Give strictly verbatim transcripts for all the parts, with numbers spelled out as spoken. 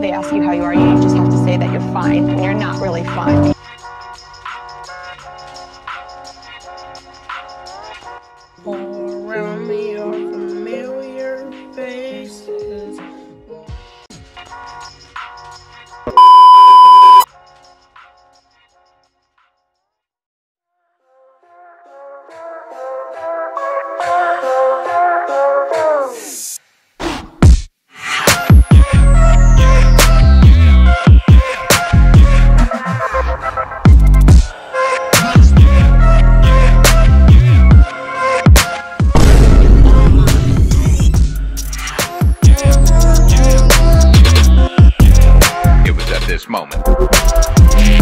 They ask you how you are, you just have to say that you're fine, and you're not really fine. All around me are familiar faces. This moment. Bye.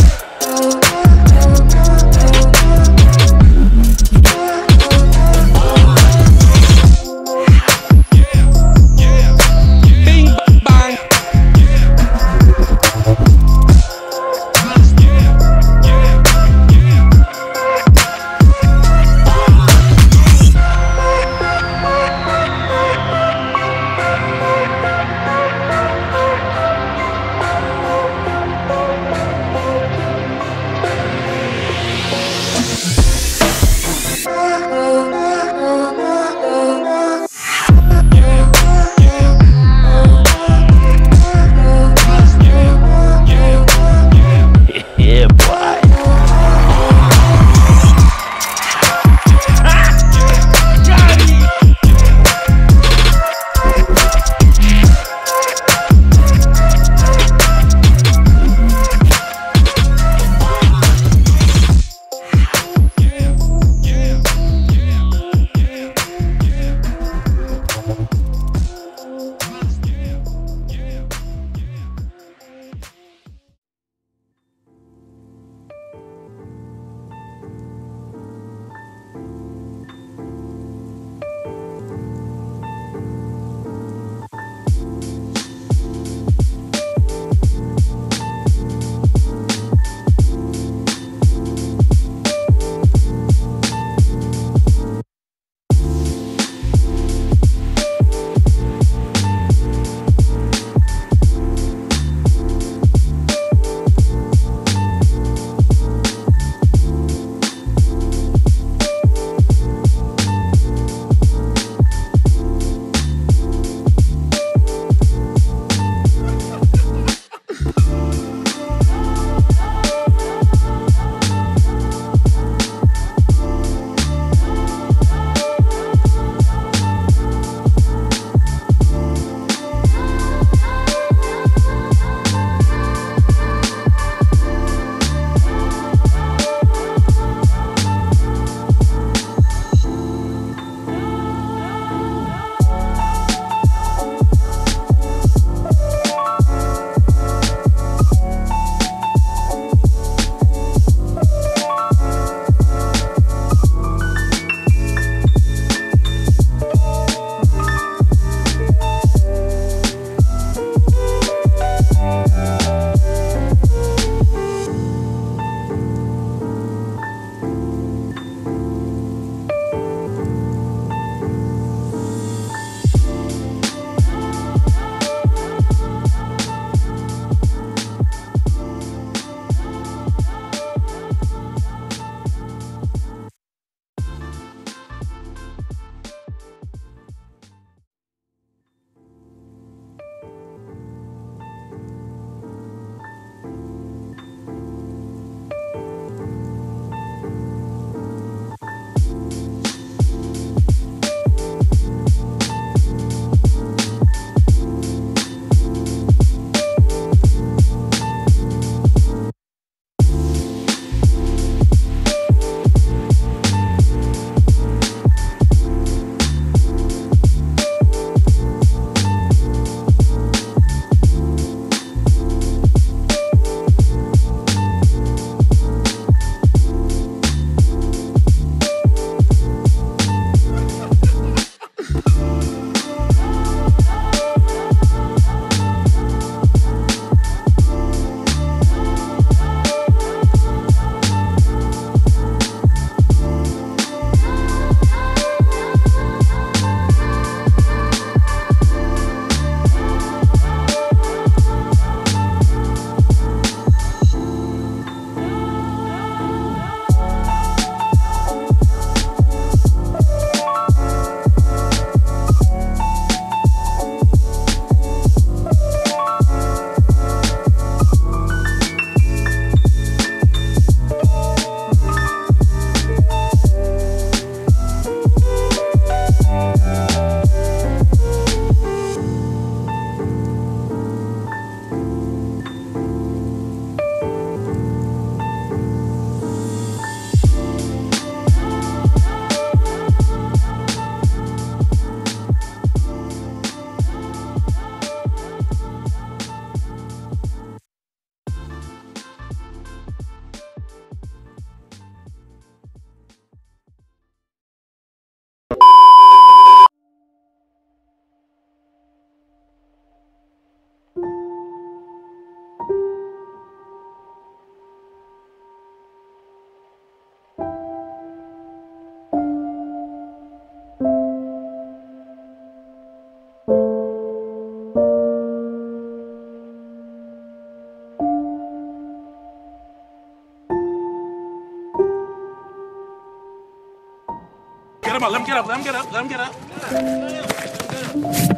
Come on, let him get up, let him get up, let him get up.